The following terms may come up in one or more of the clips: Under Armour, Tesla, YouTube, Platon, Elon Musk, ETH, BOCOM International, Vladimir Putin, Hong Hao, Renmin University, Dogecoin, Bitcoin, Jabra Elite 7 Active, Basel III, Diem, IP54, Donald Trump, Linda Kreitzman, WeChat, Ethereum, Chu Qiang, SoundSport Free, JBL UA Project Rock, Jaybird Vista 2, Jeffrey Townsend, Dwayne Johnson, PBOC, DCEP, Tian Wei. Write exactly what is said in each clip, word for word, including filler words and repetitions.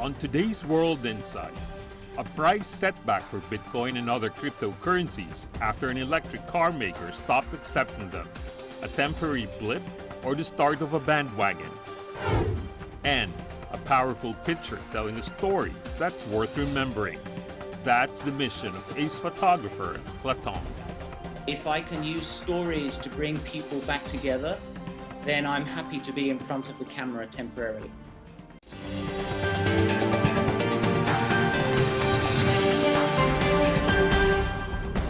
On today's World Insight, a price setback for Bitcoin and other cryptocurrencies after an electric car maker stopped accepting them, a temporary blip or the start of a bandwagon, and a powerful picture telling a story that's worth remembering. That's the mission of ace photographer Platon. If I can use stories to bring people back together, then I'm happy to be in front of the camera temporarily.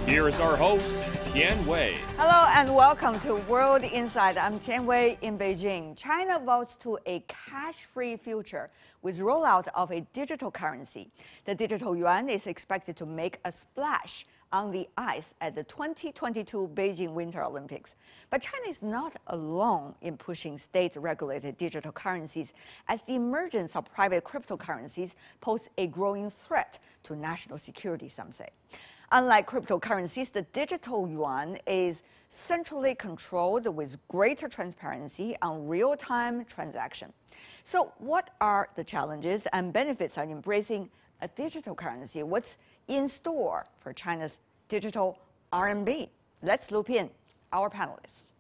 Here is our host, Tian Wei. Hello and welcome to World Insight. I'm Tian Wei in Beijing. China votes to a cash-free future with rollout of a digital currency. The digital yuan is expected to make a splash on the ice at the twenty twenty-two Beijing Winter Olympics. But China is not alone in pushing state-regulated digital currencies, as the emergence of private cryptocurrencies poses a growing threat to national security, some say. Unlike cryptocurrencies, the digital yuan is centrally controlled with greater transparency on real-time transaction. So what are the challenges and benefits of embracing a digital currency? What's in store for China's digital R M B? Let's loop in our panelists.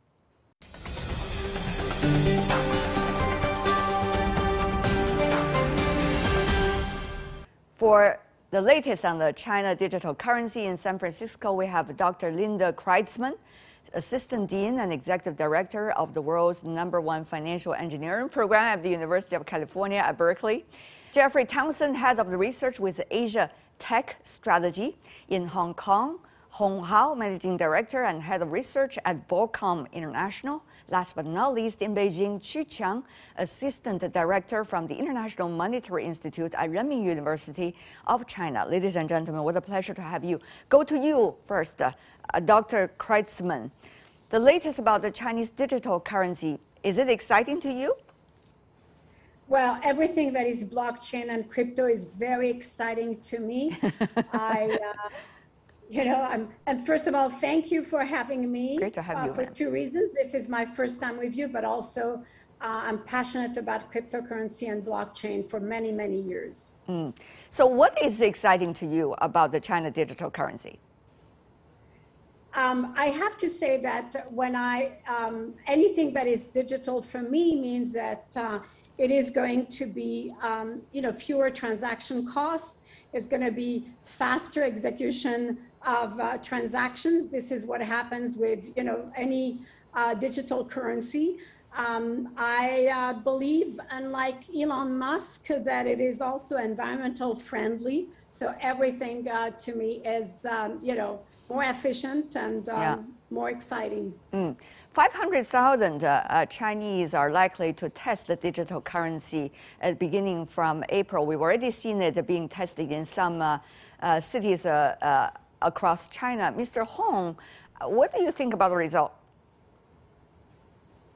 For the latest on the China digital currency in San Francisco, we have Doctor Linda Kreitzman, Assistant Dean and Executive Director of the world's number one financial engineering program at the University of California at Berkeley. Jeffrey Townsend, Head of the Research with Asia Tech Strategy in Hong Kong. Hong Hao, Managing Director and Head of Research at BOCOM International. Last but not least, in Beijing, Chu Qiang, Assistant Director from the International Monetary Institute at Renmin University of China. Ladies and gentlemen, what a pleasure to have you. Go to you first, uh, uh, Doctor Kreitzman. The latest about the Chinese digital currency, is it exciting to you? Well, everything that is blockchain and crypto is very exciting to me. I. Uh, You know, I'm, and first of all, thank you for having me. Great to have uh, you. For man. two reasons. This is my first time with you, but also uh, I'm passionate about cryptocurrency and blockchain for many, many years. Mm. So what is exciting to you about the China digital currency? Um, I have to say that when I, um, anything that is digital for me means that uh, it is going to be, um, you know, fewer transaction costs. It's going to be faster execution of uh, transactions. This is what happens with, you know, any uh, digital currency. Um, I uh, believe, unlike Elon Musk, that it is also environmental friendly. So everything uh, to me is, um, you know, more efficient and um, yeah. more exciting. Mm. five hundred thousand uh, uh, Chinese are likely to test the digital currency uh, beginning from April. We've already seen it being tested in some uh, uh, cities uh, uh, across China. Mister Hong, what do you think about the result?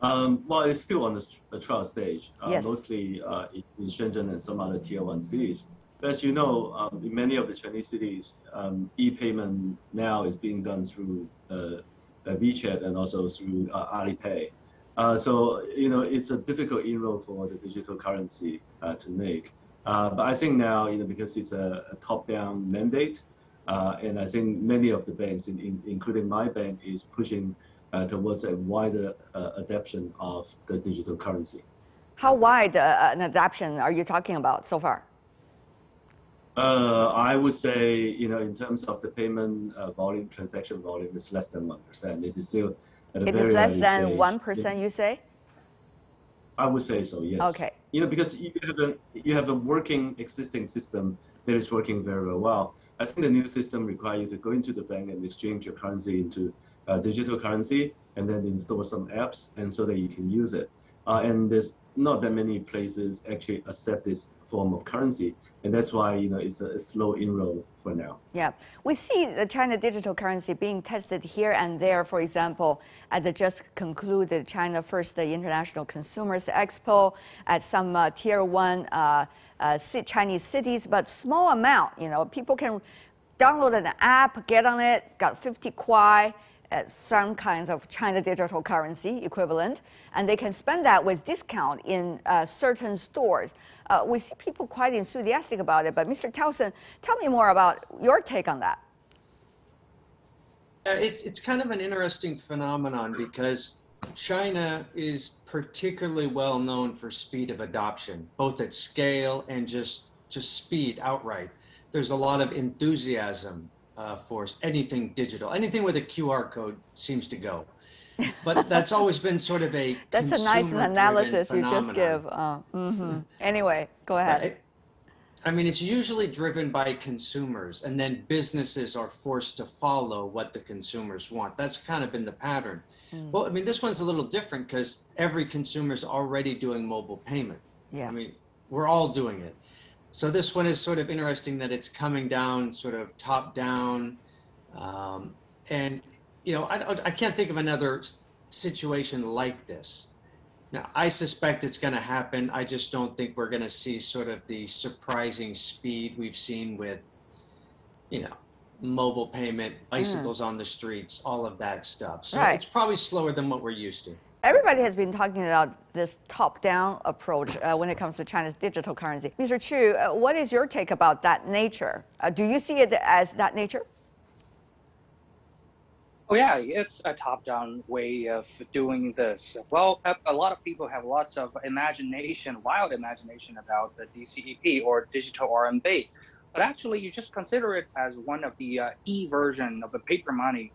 Um, well, it's still on the, the trial stage, uh, yes. mostly uh, in Shenzhen and some other tier one cities. But as you know, um, in many of the Chinese cities, um, e-payment now is being done through uh, WeChat and also through uh, Alipay. Uh, so, you know, it's a difficult inroad for the digital currency uh, to make. Uh, but I think now, you know, because it's a, a top-down mandate, uh, and I think many of the banks, in, in, including my bank, is pushing uh, towards a wider uh, adoption of the digital currency. How wide uh, an adoption are you talking about so far? Uh, I would say, you know, in terms of the payment uh, volume, transaction volume, it's less than one percent. It is still at a it very is less than stage. one percent, you say? I would say so, yes. Okay. You know, because you have, a, you have a working existing system that is working very, very well. I think the new system requires you to go into the bank and exchange your currency into uh, digital currency and then install some apps and so that you can use it. Uh, and there's not that many places actually accept this form of currency, and that's why, you know, it's a, a slow inroad for now. Yeah, we see the China digital currency being tested here and there. For example, at the just concluded China First International Consumers Expo, at some uh, tier one uh, uh, Chinese cities, but small amount. You know, people can download an app, get on it, got fifty kwai. Uh, some kinds of China digital currency equivalent, and they can spend that with discount in uh, certain stores. Uh, we see people quite enthusiastic about it, but Mister Townsend, tell me more about your take on that. Uh, it's, it's kind of an interesting phenomenon because China is particularly well known for speed of adoption, both at scale and just, just speed outright. There's a lot of enthusiasm Uh, for anything digital. Anything with a Q R code seems to go. But that's always been sort of a that's a nice analysis phenomenon. You just give. Uh, mm-hmm. Anyway, go ahead. It, I mean, it's usually driven by consumers, and then businesses are forced to follow what the consumers want. That's kind of been the pattern. Mm. Well, I mean, this one's a little different because every consumer's already doing mobile payment. Yeah. I mean, we're all doing it. So this one is sort of interesting that it's coming down, sort of top down. Um, and, you know, I, I can't think of another situation like this. Now, I suspect it's going to happen. I just don't think we're going to see sort of the surprising speed we've seen with, you know, mobile payment, bicycles mm. on the streets, all of that stuff. So right. It's probably slower than what we're used to. Everybody has been talking about this top-down approach uh, when it comes to China's digital currency. Mister Chu, uh, what is your take about that nature? Uh, do you see it as that nature? Oh yeah, it's a top-down way of doing this. Well, a lot of people have lots of imagination, wild imagination about the D C E P or digital R M B. But actually, you just consider it as one of the uh, e-version of the paper money.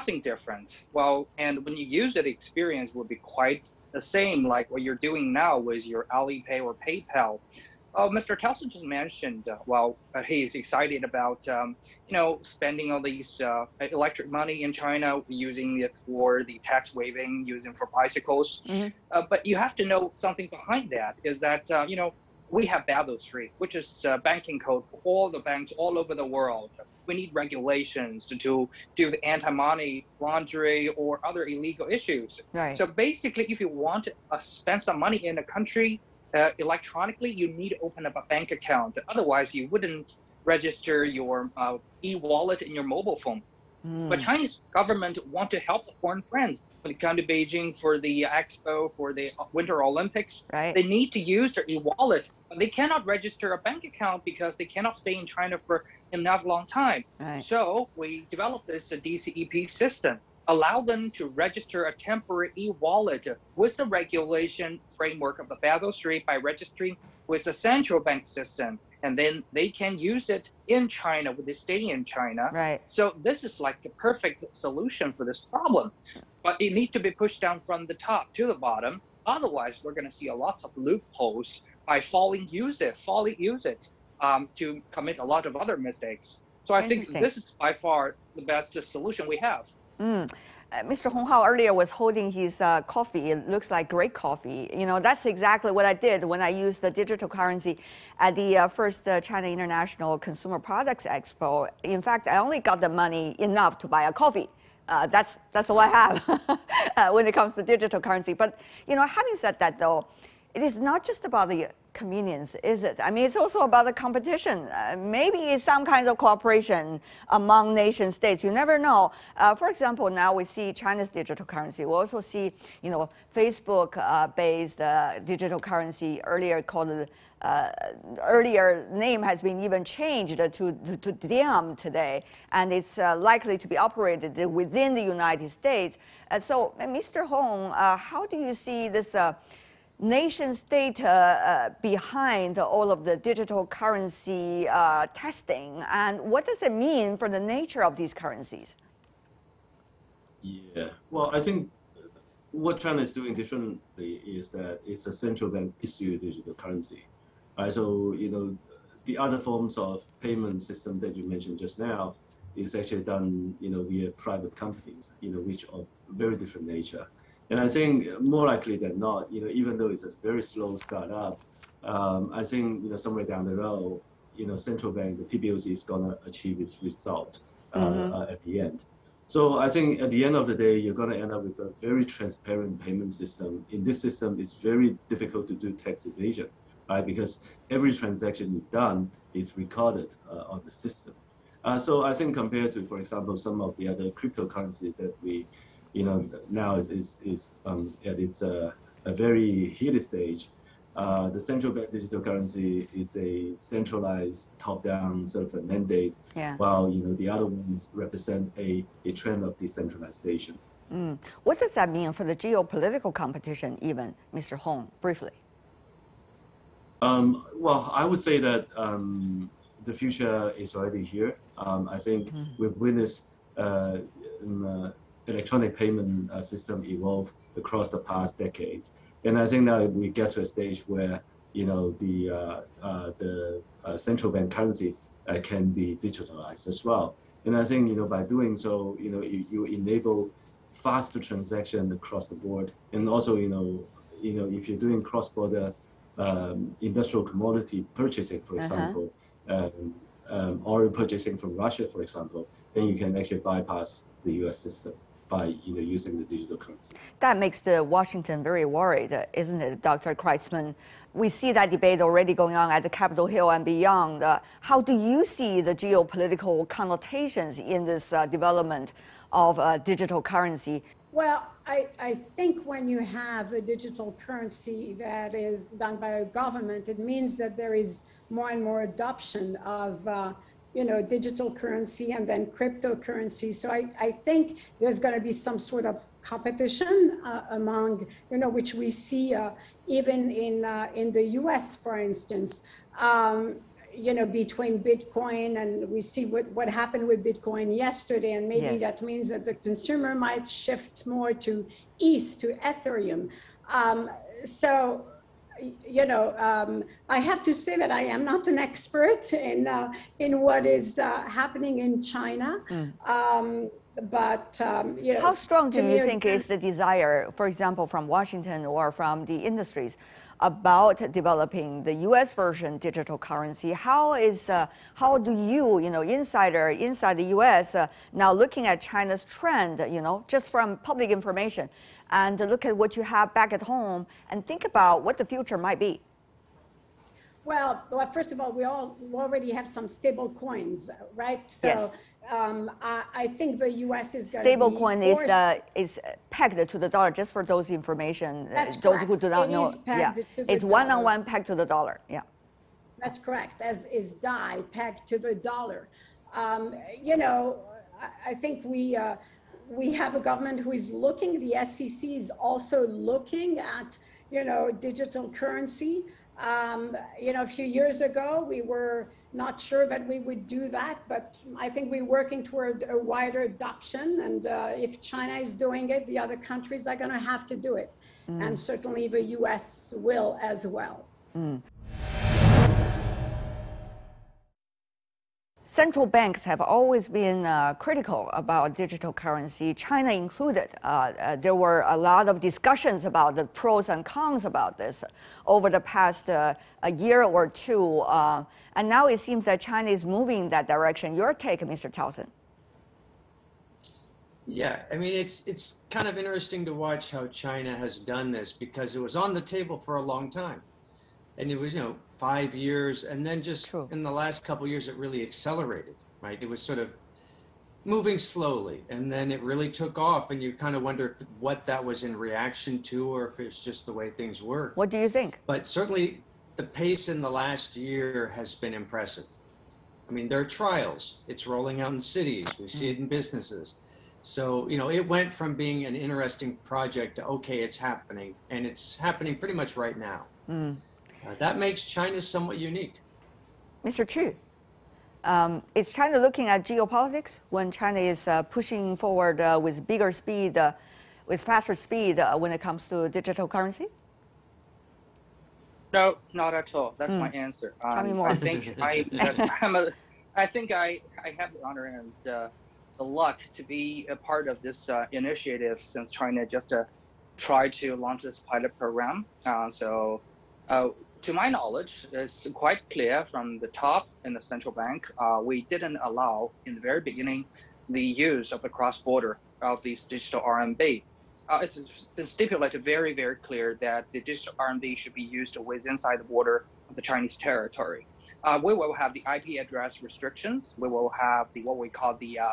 Nothing different. Well, and when you use it, the experience will be quite the same, like what you're doing now with your Alipay or PayPal. Uh, Mister Townsend just mentioned, uh, well, uh, he's excited about, um, you know, spending all these uh, electric money in China, using it for the tax waiving, using for bicycles. Mm-hmm. uh, but you have to know something behind that is that, uh, you know, we have Basel three, which is uh, banking code for all the banks all over the world. We need regulations to, to do the anti-money laundering or other illegal issues. Right. So basically, if you want to uh, spend some money in a country uh, electronically, you need to open up a bank account. Otherwise, you wouldn't register your uh, e-wallet in your mobile phone. Mm. But Chinese government want to help the foreign friends. When they come to Beijing for the expo, for the Winter Olympics, right. They need to use their e-wallet. They cannot register a bank account because they cannot stay in China for enough long time. Right. So we developed this D C E P system, allow them to register a temporary e-wallet with the regulation framework of the Basel three by registering with the central bank system. And then they can use it in China when they stay in China. Right. So this is like the perfect solution for this problem. But it needs to be pushed down from the top to the bottom. Otherwise, we're going to see a lot of loopholes by falling use it, falling use it um, to commit a lot of other mistakes. So I think this is by far the best solution we have. Mm. Uh, Mister Hong Hao earlier was holding his uh, coffee. It looks like great coffee. You know, that's exactly what I did when I used the digital currency at the uh, first uh, China International Consumer Products Expo. In fact, I only got the money enough to buy a coffee. Uh, that's, that's all I have uh, when it comes to digital currency. But, you know, having said that, though, it is not just about the convenience, is it? I mean, it's also about the competition. Uh, maybe it's some kind of cooperation among nation states. You never know. Uh, for example, now we see China's digital currency. We also see, you know, Facebook-based uh, uh, digital currency earlier called. Uh, earlier name has been even changed to, to, to Diem today, and it's uh, likely to be operated within the United States. Uh, so, uh, Mister Hong, uh, how do you see this? Uh, nation-state uh, uh, behind all of the digital currency uh, testing, and what does it mean for the nature of these currencies? Yeah, well, I think what China is doing differently is that it's a central bank issued digital currency. Uh, so, you know, the other forms of payment system that you mentioned just now is actually done, you know, via private companies, you know, which are very different nature. And I think more likely than not, you know, even though it's a very slow startup, um, I think you know somewhere down the road, you know, central bank, the P B O C is going to achieve its result uh, mm-hmm. uh, at the end. So I think at the end of the day, you're going to end up with a very transparent payment system. In this system, it's very difficult to do tax evasion, right? Because every transaction you've done is recorded uh, on the system. Uh, so I think compared to, for example, some of the other cryptocurrencies that we, you know, now is is, is um, at its uh, a very heated stage. Uh, the central bank digital currency is a centralized, top-down sort of a mandate, yeah. while you know the other ones represent a, a trend of decentralization. Mm. What does that mean for the geopolitical competition, even, Mister Hong, briefly? Um, well, I would say that um, the future is already here. Um, I think mm-hmm. we've witnessed uh, an electronic payment uh, system evolve across the past decade. And I think now we get to a stage where, you know, the uh, uh, the uh, central bank currency uh, can be digitalized as well. And I think, you know, by doing so, you know, you, you enable faster transaction across the board. And also, you know, you know, if you're doing cross-border um, industrial commodity purchasing, for example, uh-huh. um, um, or purchasing from Russia, for example, then you can actually bypass the U S system by you know, using the digital currency. That makes the Washington very worried, isn't it, Doctor Kreitzman? We see that debate already going on at the Capitol Hill and beyond. Uh, how do you see the geopolitical connotations in this uh, development of uh, digital currency? Well, I, I think when you have a digital currency that is done by a government, it means that there is more and more adoption of uh, you know, digital currency and then cryptocurrency. So I, I think there's going to be some sort of competition uh, among, you know, which we see uh, even in uh, in the U S, for instance, um, you know, between Bitcoin, and we see what, what happened with Bitcoin yesterday. And maybe yes. that means that the consumer might shift more to E T H, to Ethereum. Um, so you know, um, I have to say that I am not an expert in uh, in what is uh, happening in China. Mm. Um, but um, you know, how strong do you think is the desire, for example, from Washington or from the industries, about developing the U S version digital currency? How is uh, how do you, you know, insider inside the U S uh, now looking at China's trend, you know, just from public information? And look at what you have back at home and think about what the future might be. Well, well first of all, we all already have some stable coins, right? So yes. um, I, I think the U S is going to stable be coin forced... is, uh, is pegged to the dollar, just for those information, That's those correct. who do not it know. Yeah. It's one-on-one pegged to the dollar, yeah. That's correct, as is D A I, pegged to the dollar. Um, you know, I, I think we... Uh, We have a government who is looking, the S E C is also looking at, you know, digital currency. Um, you know, a few years ago, we were not sure that we would do that, but I think we're working toward a wider adoption. And uh, if China is doing it, the other countries are going to have to do it. Mm. And certainly the U S will as well. Mm. Central banks have always been uh, critical about digital currency, China included. Uh, uh, there were a lot of discussions about the pros and cons about this over the past uh, a year or two. Uh, and now it seems that China is moving in that direction. Your take, Mister Townsend? Yeah, I mean, it's, it's kind of interesting to watch how China has done this, because it was on the table for a long time. And it was, you know, five years, and then just cool. in the last couple of years, it really accelerated, right? It was sort of moving slowly, and then it really took off, and you kind of wonder if, what that was in reaction to, or if it's just the way things were. What do you think? But certainly, the pace in the last year has been impressive. I mean, there are trials. It's rolling out in cities. We see it in businesses. So, you know, it went from being an interesting project to, okay, it's happening, and it's happening pretty much right now. Mm. Uh, that makes China somewhat unique. Mister Chu, um, is China looking at geopolitics when China is uh, pushing forward uh, with bigger speed, uh, with faster speed uh, when it comes to digital currency? No, not at all. That's mm. my answer. Um, Tell me more. I think I, uh, I'm a, I think I, I have the honor and uh, the luck to be a part of this uh, initiative, since China just uh, tried to launch this pilot program. Uh, so. Uh, to my knowledge, it's quite clear from the top in the central bank, uh, we didn't allow in the very beginning the use of the cross-border of these digital R M B. Uh, it's been stipulated very, very clear that the digital R M B should be used within inside the border of the Chinese territory. Uh, we will have the I P address restrictions. We will have the what we call the, uh,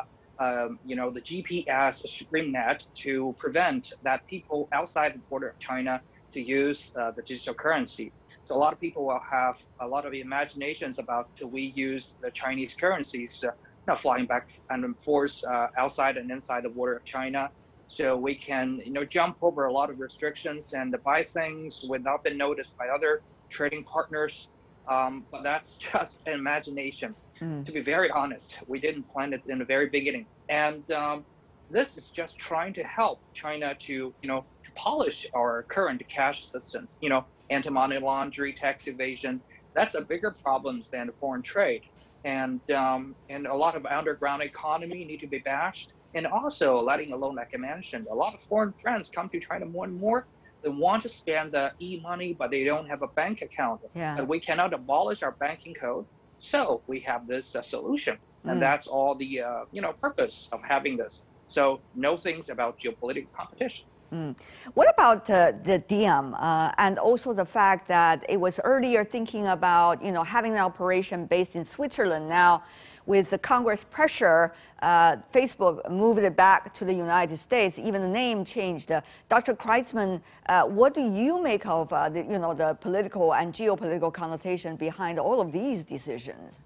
um, you know, the G P S ScreenNet to prevent that people outside the border of China to use uh, the digital currency. So a lot of people will have a lot of imaginations about do we use the Chinese currencies, uh, you know, flying back and forth uh, outside and inside the border of China. So we can, you know, jump over a lot of restrictions and buy things without being noticed by other trading partners. Um, but that's just an imagination. Mm. To be very honest, we didn't plan it in the very beginning. And um, this is just trying to help China to, you know, to polish our current cash systems, you know, anti-money laundering, tax evasion. That's a bigger problem than foreign trade. And, um, and a lot of underground economy need to be bashed. And also, letting alone, like I mentioned, a lot of foreign friends come to China more and more. They want to spend the e-money, but they don't have a bank account. Yeah. And we cannot abolish our banking code. So we have this uh, solution. And mm. that's all the uh, you know purpose of having this. So no things about geopolitical competition. Mm. What about uh, the Diem uh, and also the fact that it was earlier thinking about you know having an operation based in Switzerland now? With the Congress pressure, uh, Facebook moved it back to the United States. Even the name changed. Uh, Doctor Kreitzman, uh, what do you make of uh, the, you know the political and geopolitical connotation behind all of these decisions?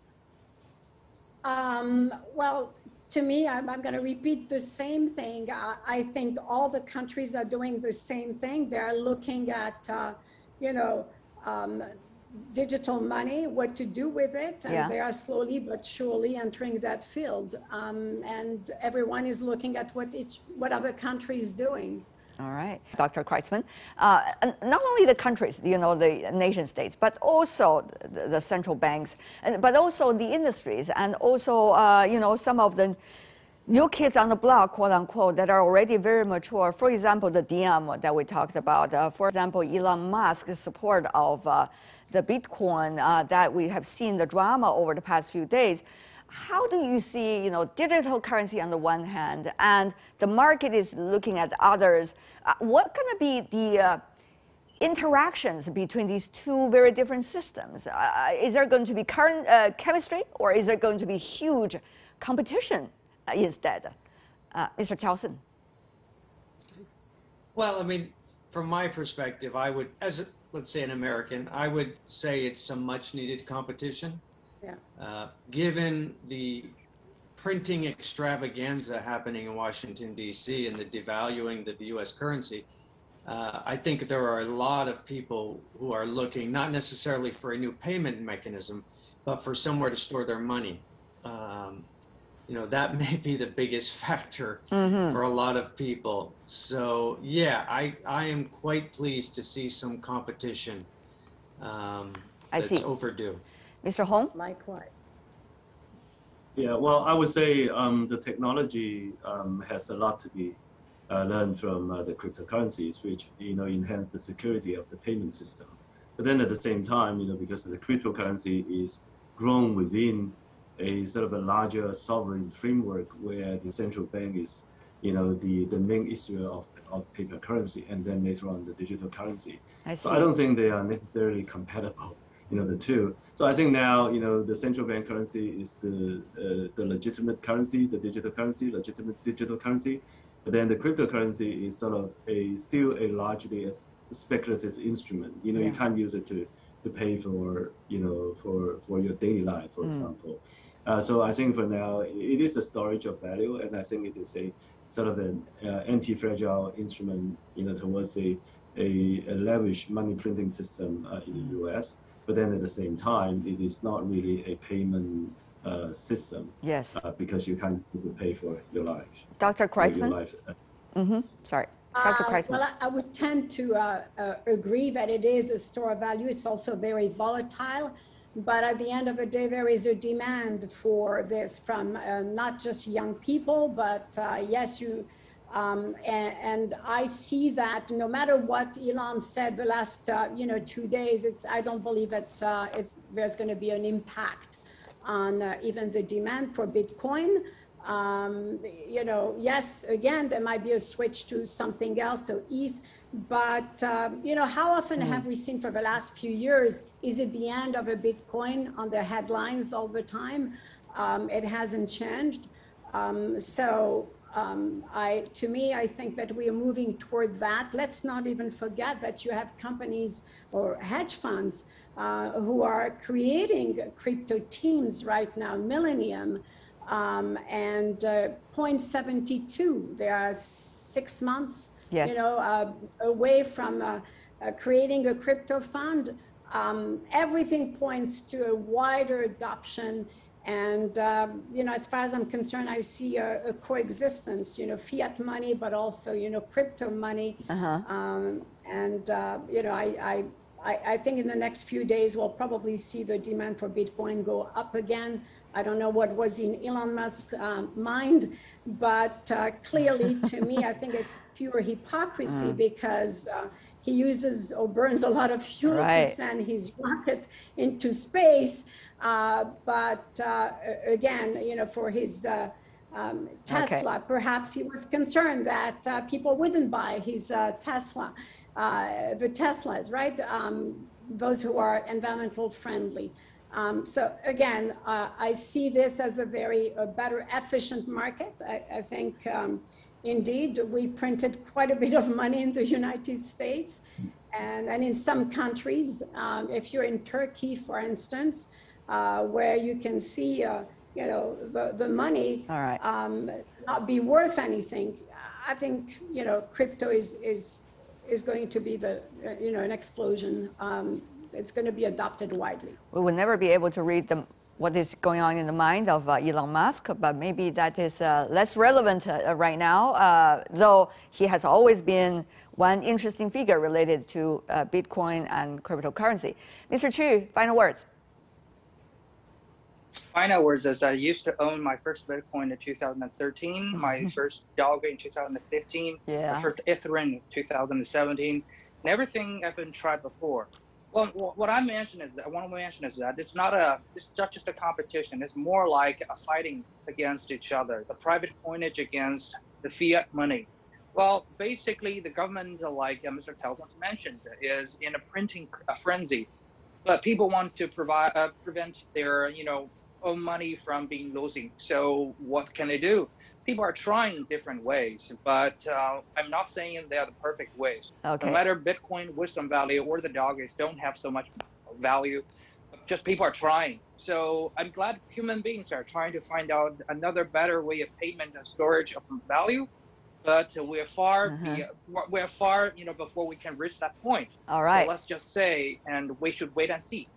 Um, well, to me, I'm, I'm going to repeat the same thing. Uh, I think all the countries are doing the same thing. They are looking at, uh, you know. Um, digital money, what to do with it, and yeah. they are slowly but surely entering that field. Um, and everyone is looking at what each, what other country is doing. All right, Doctor Kreitzman, uh, not only the countries, you know, the nation states, but also the, the central banks, and, but also the industries, and also, uh, you know, some of the new kids on the block, quote unquote, that are already very mature. For example, the Diem that we talked about, uh, for example, Elon Musk's support of uh, the Bitcoin uh, that we have seen the drama over the past few days. How do you see, you know, digital currency on the one hand, and the market is looking at others? Uh, what going to be the uh, interactions between these two very different systems? Uh, is there going to be current uh, chemistry, or is there going to be huge competition uh, instead? Uh, Mister Townsend. Well, I mean, from my perspective, I would, as a, let's say an American, I would say it's some much needed competition. Yeah. Uh, given the printing extravaganza happening in Washington, D C and the devaluing of the U S currency, uh, I think there are a lot of people who are looking, not necessarily for a new payment mechanism, but for somewhere to store their money. Um, you know, that may be the biggest factor mm-hmm. for a lot of people. So yeah, I, I am quite pleased to see some competition um, that's I see. overdue. Mister Hong? Likewise. Yeah, well, I would say um, the technology um, has a lot to be uh, learned from uh, the cryptocurrencies, which, you know, enhance the security of the payment system. But then at the same time, you know, because the cryptocurrency is grown within a sort of a larger sovereign framework where the central bank is, you know, the, the main issuer of, of paper currency, and then later on the digital currency. I see. So I don't think they are necessarily compatible, you know, the two. So I think now, you know, the central bank currency is the, uh, the legitimate currency, the digital currency, legitimate digital currency. But then the cryptocurrency is sort of a, still a largely a speculative instrument. You know, yeah. you can't use it to, to pay for, you know, for, for your daily life, for mm. example. Uh, so I think for now, it is a storage of value, and I think it is a sort of an uh, anti-fragile instrument, you know, towards a, a, a lavish money printing system uh, in the U S. But then at the same time, it is not really a payment uh, system. Yes. Uh, because you can't pay for your life. Doctor Kreitzman? Life. Mm-hmm. Sorry. Doctor Uh, Kreitzman. Well, I would tend to uh, uh, agree that it is a store of value. It's also very volatile. But at the end of the day, there is a demand for this from uh, not just young people, but uh, yes, you Um, and, and I see that no matter what Elon said the last, uh, you know, two days, it's, I don't believe that it, uh, it's, there's going to be an impact on uh, even the demand for Bitcoin. Um, you know, yes, again, there might be a switch to something else, so E T H. But, uh, you know, how often mm-hmm. have we seen for the last few years, is it the end of a Bitcoin on the headlines all the time? Um, it hasn't changed. Um, so... Um, I, to me, I think that we are moving toward that. Let's not even forget that you have companies or hedge funds uh, who are creating crypto teams right now, Millennium um, and uh, zero point seven two. They are six months, yes. you know, uh, away from uh, uh, creating a crypto fund. Um, everything points to a wider adoption. And, um, you know, as far as I'm concerned, I see a, a coexistence, you know, fiat money, but also, you know, crypto money. Uh-huh. um, and, uh, you know, I, I, I think in the next few days, we'll probably see the demand for Bitcoin go up again. I don't know what was in Elon Musk's um, mind, but uh, clearly to me, I think it's pure hypocrisy uh. because... Uh, He uses or burns a lot of fuel right. to send his rocket into space. Uh, but uh, again, you know, for his uh, um, Tesla, okay. perhaps he was concerned that uh, people wouldn't buy his uh, Tesla, uh, the Teslas, right? Um, those who are environmental friendly. Um, so again, uh, I see this as a very a better, efficient market. I, I think. Um, Indeed, we printed quite a bit of money in the United States and, and in some countries. Um, if you're in Turkey, for instance, uh, where you can see, uh, you know, the, the money All right. um, not be worth anything, I think, you know, crypto is, is, is going to be the, you know, an explosion. Um, it's going to be adopted widely. We will never be able to read them. What is going on in the mind of uh, Elon Musk, but maybe that is uh, less relevant uh, right now, uh, though he has always been one interesting figure related to uh, Bitcoin and cryptocurrency. Mister Chu, final words. Final words is that I used to own my first Bitcoin in two thousand thirteen, my first Dogecoin in two thousand fifteen, yeah. my first Ethereum in two thousand seventeen, and everything I've been tried before. Well, what I mentioned is that I want to mention is that it's not a it's not just a competition. It's more like a fighting against each other. The private coinage against the fiat money. Well, basically, the government, like Mister Townsend mentioned, is in a printing frenzy, but people want to provide uh, prevent their you know own money from being losing. So what can they do? People are trying different ways, but uh, I'm not saying they are the perfect ways. Okay. No matter Bitcoin with some value or the doggies don't have so much value, just people are trying. So I'm glad human beings are trying to find out another better way of payment and storage of value, but we're far, uh -huh. we're far, you know, before we can reach that point. All right. So let's just say, and we should wait and see.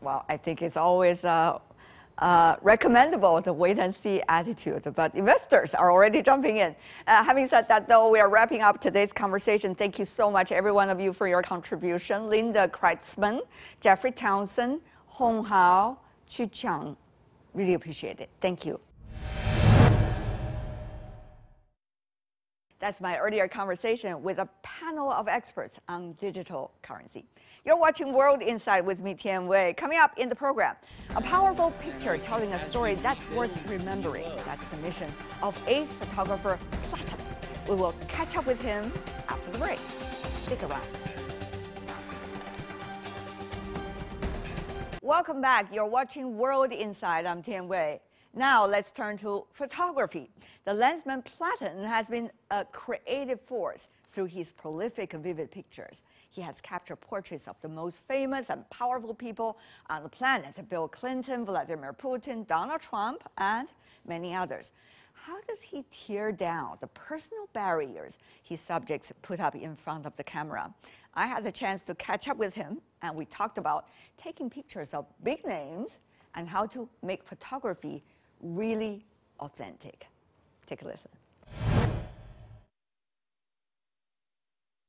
Well, I think it's always. Uh... Uh, recommendable the wait-and-see attitude, but investors are already jumping in. Uh, having said that, though, we are wrapping up today's conversation. Thank you so much, every one of you, for your contribution. Linda Kreitzman, Jeffrey Townsend, Hong Hao, Chu Qiang. Really appreciate it. Thank you. That's my earlier conversation with a panel of experts on digital currency. You're watching World Insight with me, Tian Wei. Coming up in the program, a powerful picture telling a story that's worth remembering. That's the mission of ace photographer Platon. We will catch up with him after the break. Stick around. Welcome back. You're watching World Insight. I'm Tian Wei. Now let's turn to photography. The lensman Platon has been a creative force through his prolific vivid pictures. He has captured portraits of the most famous and powerful people on the planet, Bill Clinton, Vladimir Putin, Donald Trump, and many others. How does he tear down the personal barriers his subjects put up in front of the camera? I had the chance to catch up with him, and we talked about taking pictures of big names and how to make photography really authentic. Take a listen.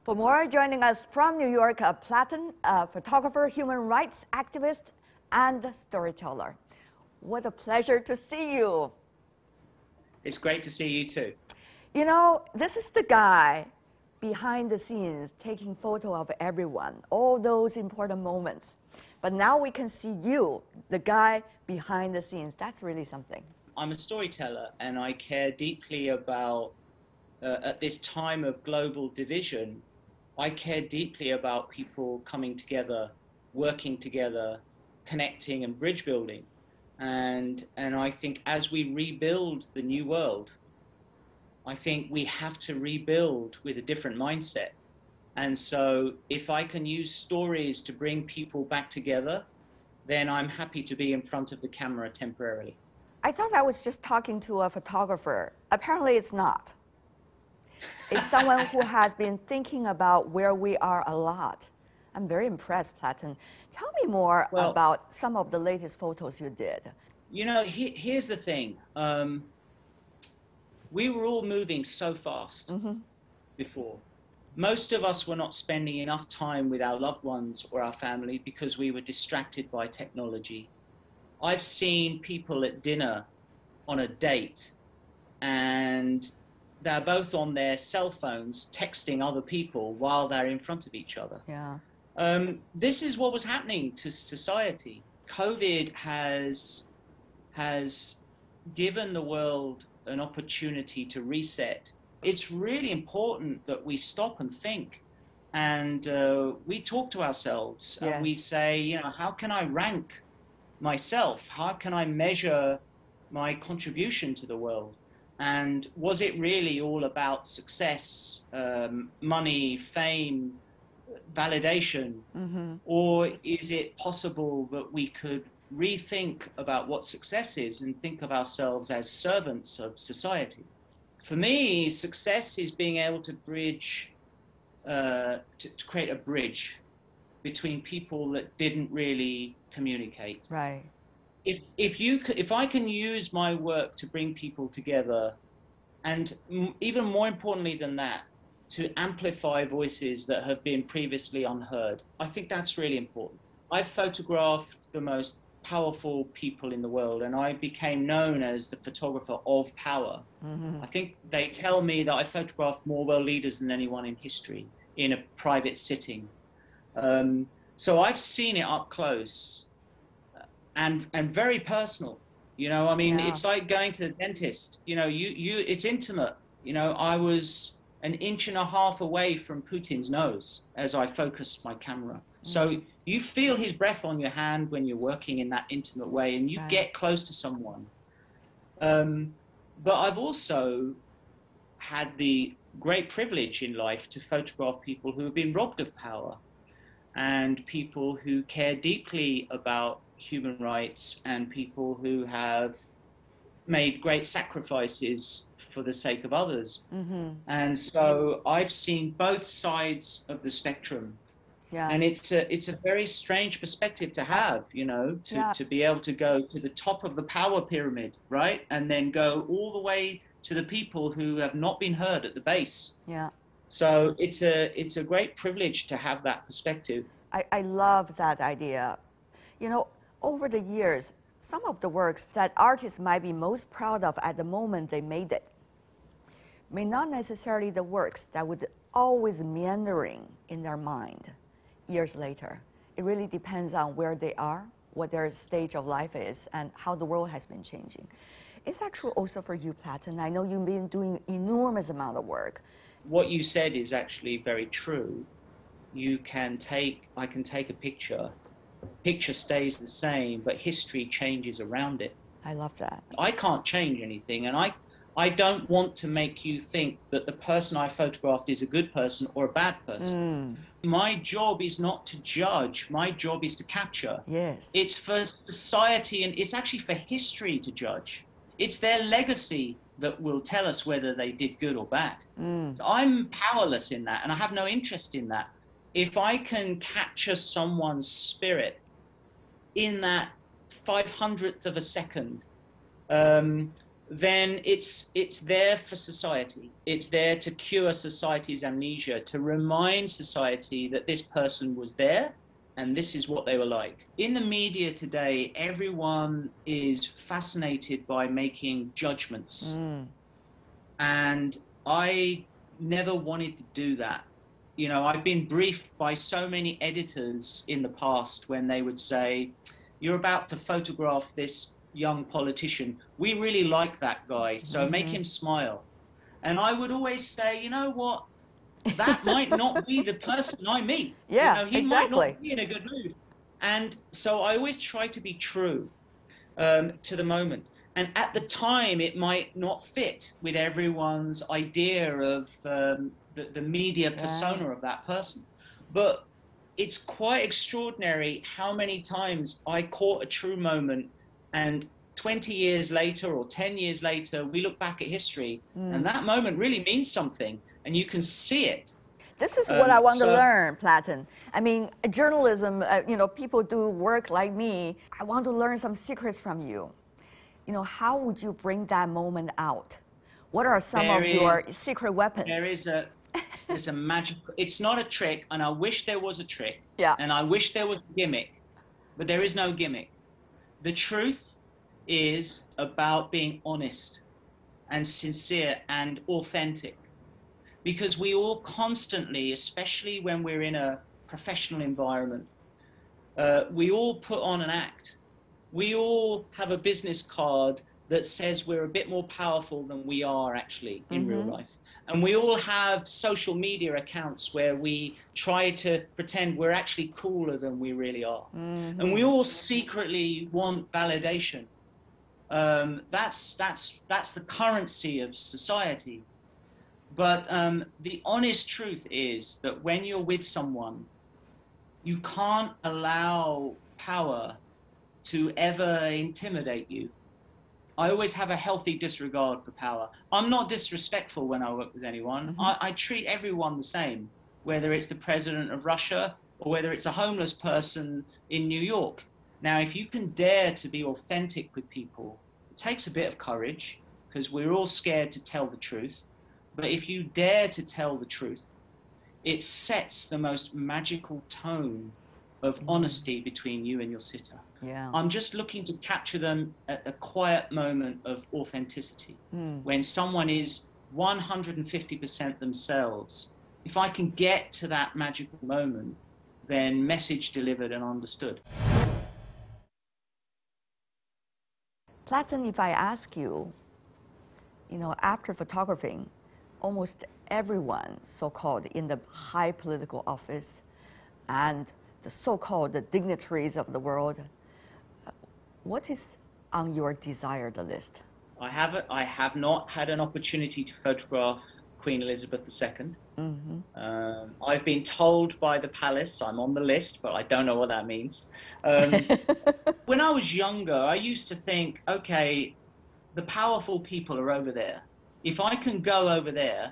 For more, joining us from New York, uh, Platon, a photographer, human rights activist, and storyteller. What a pleasure to see you. It's great to see you too. you know, this is the guy behind the scenes taking photo of everyone, all those important moments. But now we can see you, the guy behind the scenes. That's really something. I'm a storyteller, and I care deeply about, uh, at this time of global division, I care deeply about people coming together, working together, connecting and bridge building. And, and I think as we rebuild the new world, I think we have to rebuild with a different mindset. And so if I can use stories to bring people back together, then I'm happy to be in front of the camera temporarily. I thought I was just talking to a photographer. Apparently it's not. It's someone who has been thinking about where we are a lot. I'm very impressed, Platon. Tell me more well, about some of the latest photos you did. You know, he, here's the thing. Um, we were all moving so fast mm-hmm. before. Most of us were not spending enough time with our loved ones or our family because we were distracted by technology. I've seen people at dinner on a date and they're both on their cell phones texting other people while they're in front of each other. Yeah. Um, this is what was happening to society. COVID has, has given the world an opportunity to reset. It's really important that we stop and think, and uh, we talk to ourselves yes. and we say, you know, how can I rank myself? How can I measure my contribution to the world? And was it really all about success, um, money, fame, validation? Mm-hmm. Or is it possible that we could rethink about what success is and think of ourselves as servants of society? For me, success is being able to bridge, uh, to, to create a bridge between people that didn't really communicate. Right. If, if, you, if I can use my work to bring people together, and m even more importantly than that, to amplify voices that have been previously unheard, I think that's really important. I photographed the most powerful people in the world, and I became known as the photographer of power. Mm-hmm. I think they tell me that I photographed more world leaders than anyone in history in a private sitting. Um, so I've seen it up close. And, and very personal, you know, I mean, yeah. it's like going to the dentist, you know, you, you, it's intimate. You know, I was an inch and a half away from Putin's nose as I focused my camera. Mm. So you feel his breath on your hand when you're working in that intimate way, and you right. get close to someone. Um, but I've also had the great privilege in life to photograph people who have been robbed of power and people who care deeply about human rights and people who have made great sacrifices for the sake of others. Mm-hmm. And so I've seen both sides of the spectrum. Yeah. And it's a, it's a very strange perspective to have, you know, to, yeah. to be able to go to the top of the power pyramid, right? And then go all the way to the people who have not been heard at the base. Yeah. So it's a, it's a great privilege to have that perspective. I, I love that idea. You know, over the years, some of the works that artists might be most proud of at the moment they made it may not necessarily the works that would always meandering in their mind years later. It really depends on where they are, what their stage of life is, and how the world has been changing. It's actually also for you, Platon. I know you've been doing enormous amount of work. What you said is actually very true. You can take, I can take a picture. Picture stays the same, but history changes around it. I love that. I can't change anything, and I, I don't want to make you think that the person I photographed is a good person or a bad person. Mm. My job is not to judge. My job is to capture. Yes. It's for society, and it's actually for history to judge. It's their legacy that will tell us whether they did good or bad. Mm. So I'm powerless in that, and I have no interest in that. If I can capture someone's spirit in that five hundredth of a second, um, then it's, it's there for society. It's there to cure society's amnesia, to remind society that this person was there and this is what they were like. In the media today, everyone is fascinated by making judgments. Mm. And I never wanted to do that. You know, I've been briefed by so many editors in the past when they would say, you're about to photograph this young politician. We really like that guy, so mm-hmm. make him smile. And I would always say, you know what, that might not be the person I meet. Yeah, you know, he exactly. might not be in a good mood. And so I always try to be true um, to the moment. And at the time, it might not fit with everyone's idea of um, the, the media persona yeah. of that person. But it's quite extraordinary how many times I caught a true moment, and twenty years later or ten years later, we look back at history, mm. and that moment really means something, and you can see it. This is um, what I want so to learn, Platon. I mean, journalism, uh, you know, people do work like me. I want to learn some secrets from you. You know, how would you bring that moment out? What are some there of is, your secret weapons? There is a, there's a magic, it's not a trick, and I wish there was a trick. Yeah. And I wish there was a gimmick, but there is no gimmick. The truth is about being honest and sincere and authentic. Because we all constantly, especially when we're in a professional environment, uh, we all put on an act. We all have a business card that says we're a bit more powerful than we are actually in mm-hmm. real life. And we all have social media accounts where we try to pretend we're actually cooler than we really are. Mm-hmm. And we all secretly want validation. Um, that's, that's, that's the currency of society. But um, the honest truth is that when you're with someone, you can't allow power to ever intimidate you. I always have a healthy disregard for power. I'm not disrespectful when I work with anyone. Mm-hmm. I, I treat everyone the same, whether it's the president of Russia or whether it's a homeless person in New York. Now, if you can dare to be authentic with people, it takes a bit of courage because we're all scared to tell the truth. But if you dare to tell the truth, it sets the most magical tone of honesty between you and your sitter. Yeah. I'm just looking to capture them at a quiet moment of authenticity. Mm. When someone is one hundred fifty percent themselves, if I can get to that magical moment, then message delivered and understood. Platon, if I ask you, you know, after photographing, almost everyone so-called in the high political office and the so-called the dignitaries of the world, what is on your desired list? I haven't. I have not had an opportunity to photograph Queen Elizabeth the Second. Mm-hmm. um, I've been told by the palace I'm on the list, but I don't know what that means. Um, when I was younger, I used to think, okay, the powerful people are over there. If I can go over there,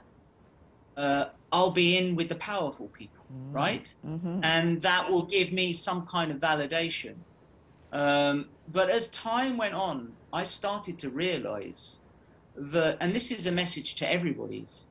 uh, I'll be in with the powerful people. Right? Mm-hmm. And that will give me some kind of validation. Um, but as time went on, I started to realize that, and this is a message to everybody, it's,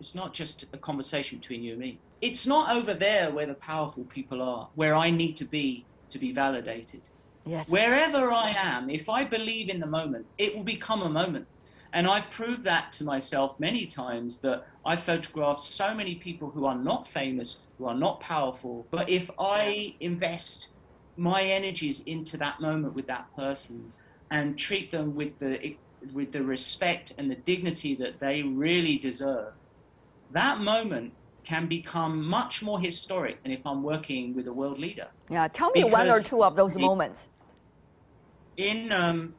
it's not just a conversation between you and me. It's not over there where the powerful people are, where I need to be to be validated. Yes. Wherever I am, if I believe in the moment, it will become a moment. And I've proved that to myself many times, that I've photographed so many people who are not famous, who are not powerful. But if I invest my energies into that moment with that person and treat them with the, with the respect and the dignity that they really deserve, that moment can become much more historic than if I'm working with a world leader. Yeah, tell me because one or two of those in, moments. In... Um,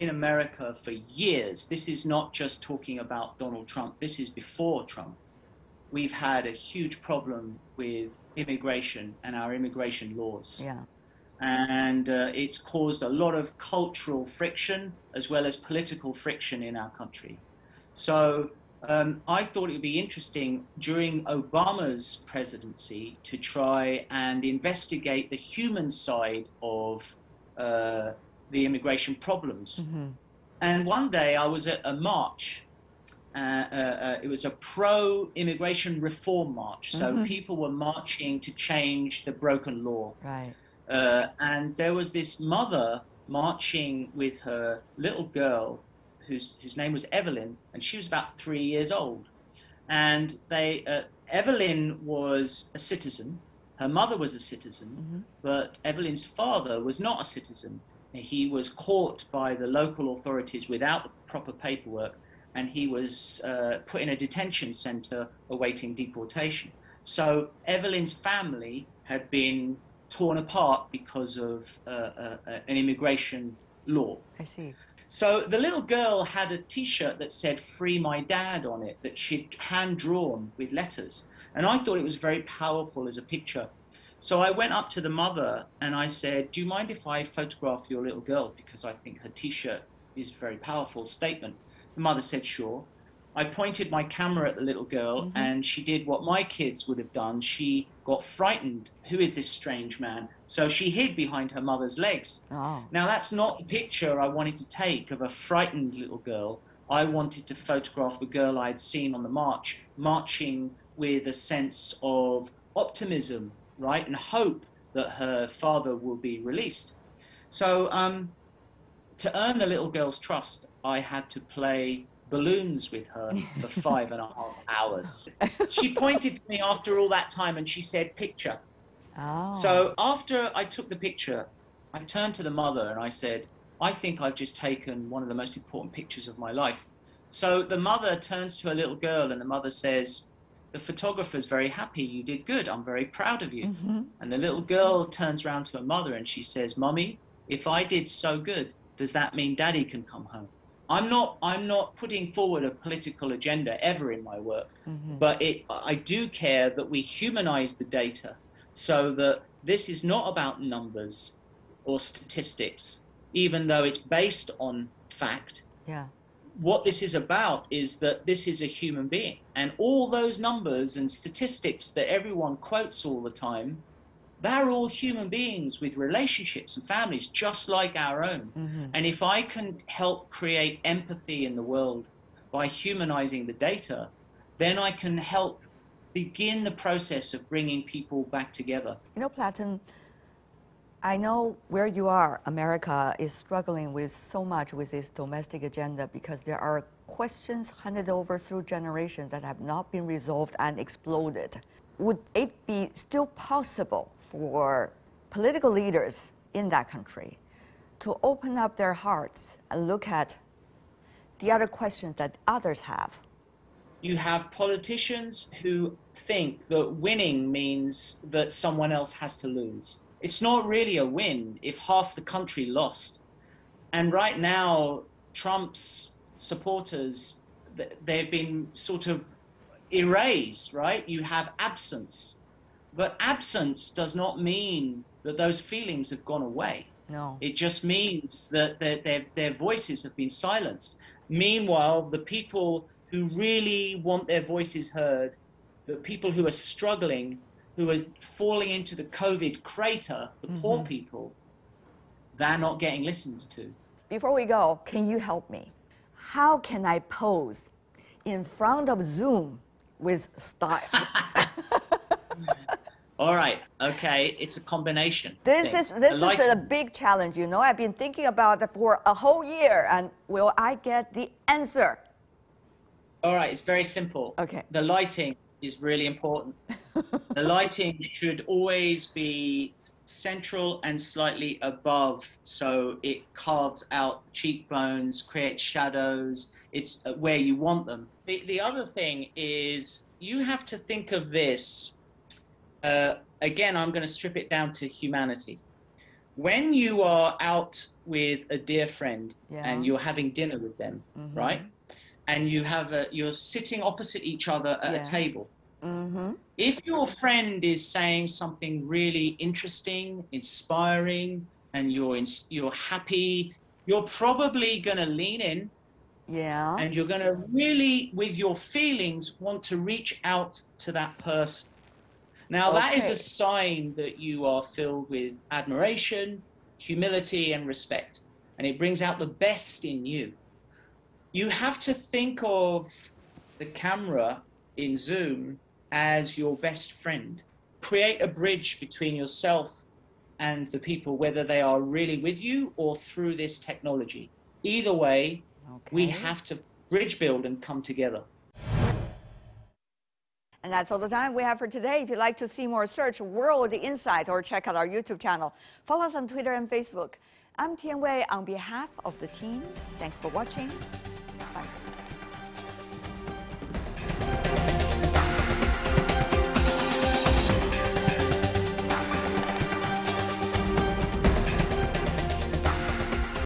In America for years, this is not just talking about Donald Trump, this is before Trump, we've had a huge problem with immigration and our immigration laws. Yeah. And uh, it's caused a lot of cultural friction as well as political friction in our country. So um, I thought it would be interesting during Obama's presidency to try and investigate the human side of uh, the immigration problems. Mm-hmm. And one day I was at a march, uh, uh, uh, it was a pro-immigration reform march. So mm-hmm. people were marching to change the broken law. Right. Uh, and there was this mother marching with her little girl, whose, whose name was Evelyn, and she was about three years old. And they, uh, Evelyn was a citizen. Her mother was a citizen, mm-hmm. but Evelyn's father was not a citizen. He was caught by the local authorities without the proper paperwork, and he was uh, put in a detention center awaiting deportation. So Evelyn's family had been torn apart because of uh, uh, an immigration law. I see. So the little girl had a T-shirt that said "Free My Dad" on it, that she'd hand-drawn with letters. And I thought it was very powerful as a picture. So I went up to the mother and I said, "Do you mind if I photograph your little girl? Because I think her T-shirt is a very powerful statement." The mother said, "Sure." I pointed my camera at the little girl, mm-hmm. and she did what my kids would have done. She got frightened. Who is this strange man? So she hid behind her mother's legs. Oh. Now, that's not the picture I wanted to take of a frightened little girl. I wanted to photograph the girl I'd seen on the march, marching with a sense of optimism, right, and hope that her father will be released. So um, to earn the little girl's trust, I had to play balloons with her for five and a half hours. She pointed to me after all that time and she said, "Picture." Oh. So after I took the picture, I turned to the mother and I said, "I think I've just taken one of the most important pictures of my life." So the mother turns to her little girl and the mother says, "The photographer's very happy. You did good. I'm very proud of you." Mm-hmm. And the little girl turns around to her mother and she says, "Mummy, if I did so good, does that mean Daddy can come home?" I'm not, I'm not putting forward a political agenda ever in my work, mm-hmm. but it, I do care that we humanize the data so that this is not about numbers or statistics, even though it's based on fact. Yeah. What this is about is that this is a human being, and all those numbers and statistics that everyone quotes all the time, they're all human beings with relationships and families just like our own. Mm-hmm. And if I can help create empathy in the world by humanizing the data, then I can help begin the process of bringing people back together. You know, Platon, I know where you are, America is struggling with so much with this domestic agenda because there are questions handed over through generations that have not been resolved and exploded. Would it be still possible for political leaders in that country to open up their hearts and look at the other questions that others have? You have politicians who think that winning means that someone else has to lose. It's not really a win if half the country lost. And right now, Trump's supporters, they've been sort of erased, right? You have absence. But absence does not mean that those feelings have gone away. No. It just means that their, their, their voices have been silenced. Meanwhile, the people who really want their voices heard, the people who are struggling, who are falling into the COVID crater, the mm-hmm. poor people, they're not getting listened to. Before we go, can you help me? How can I pose in front of Zoom with style? All right. Okay. It's a combination. This thing. is this a is a big challenge. You know, I've been thinking about it for a whole year, and will I get the answer? All right. It's very simple. Okay. The lighting is really important. The lighting should always be central and slightly above, so it carves out cheekbones, creates shadows. It's where you want them. The, the other thing is you have to think of this. Uh, again, I'm going to strip it down to humanity. When you are out with a dear friend, yeah. and you're having dinner with them, mm-hmm. right? And you have a, you're sitting opposite each other at yes. a table. Mm-hmm. If your friend is saying something really interesting, inspiring, and you're in, you're happy, you're probably going to lean in. Yeah. And you're going to really, with your feelings, want to reach out to that person. Now, okay. that is a sign that you are filled with admiration, humility, and respect. And it brings out the best in you. You have to think of the camera in Zoom as your best friend. Create a bridge between yourself and the people, whether they are really with you or through this technology. Either way, okay. we have to bridge build and come together. And that's all the time we have for today. If you'd like to see more, search World Insight or check out our YouTube channel. Follow us on Twitter and Facebook. I'm Tian Wei on behalf of the team. Thanks for watching.